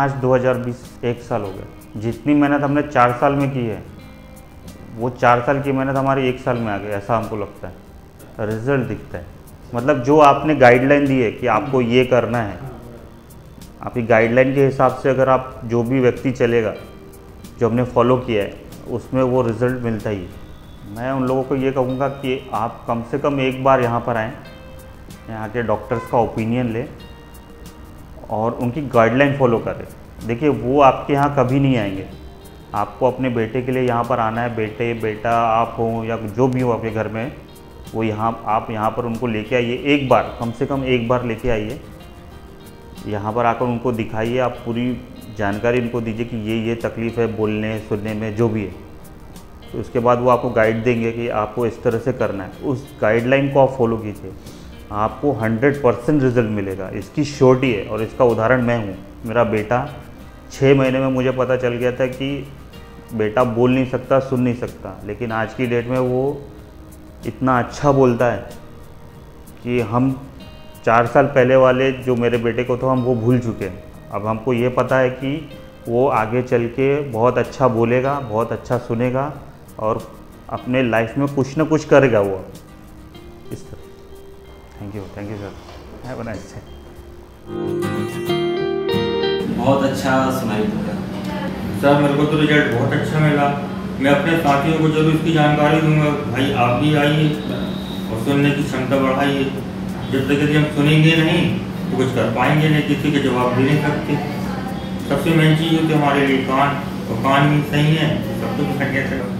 मार्च 2020 एक साल हो गया। जितनी मेहनत हमने 4 साल में की है वो 4 साल की मेहनत हमारी 1 साल में आ गई, ऐसा हमको लगता है। रिजल्ट दिखता है, मतलब जो आपने गाइडलाइन दी है कि आपको ये करना है, आपकी गाइडलाइन के हिसाब से अगर आप जो भी व्यक्ति चलेगा, जो हमने फॉलो किया है, उसमें वो रिज़ल्ट मिलता ही। मैं उन लोगों को ये कहूँगा कि आप कम से कम एक बार यहाँ पर आएँ, यहाँ के डॉक्टर्स का ओपिनियन लें और उनकी गाइडलाइन फॉलो करें। देखिए वो आपके यहाँ कभी नहीं आएंगे, आपको अपने बेटे के लिए यहाँ पर आना है। बेटे बेटा आप हो या जो भी हो आपके घर में, वो यहाँ आप यहाँ पर उनको लेके आइए, एक बार कम से कम एक बार लेके आइए। यहाँ पर आकर उनको दिखाइए, आप पूरी जानकारी इनको दीजिए कि ये तकलीफ़ है बोलने सुनने में जो भी है। तो उसके बाद वो आपको गाइड देंगे कि आपको इस तरह से करना है। उस गाइडलाइन को आप फॉलो कीजिए, आपको 100% रिज़ल्ट मिलेगा, इसकी श्योरिटी है। और इसका उदाहरण मैं हूँ। मेरा बेटा 6 महीने में मुझे पता चल गया था कि बेटा बोल नहीं सकता सुन नहीं सकता, लेकिन आज की डेट में वो इतना अच्छा बोलता है कि हम 4 साल पहले वाले जो मेरे बेटे को था हम वो भूल चुके हैं। अब हमको ये पता है कि वो आगे चल के बहुत अच्छा बोलेगा, बहुत अच्छा सुनेगा और अपने लाइफ में कुछ ना कुछ करेगा वो इस तरह। Thank you sir, have a nice day. बहुत अच्छा सुनाई देता सर, मेरे को तो रिजल्ट बहुत अच्छा मिला। मैं अपने साथियों को जरूर इसकी जानकारी दूंगा, भाई आप भी आइए और सुनने की क्षमता बढ़ाइए। जब तक हम सुनेंगे नहीं तो कुछ कर पाएंगे नहीं, किसी के जवाब भी नहीं सकते। सबसे मेन चीज़ है कि हमारे लिए कान, और कान भी सही है, सब कुछ करने से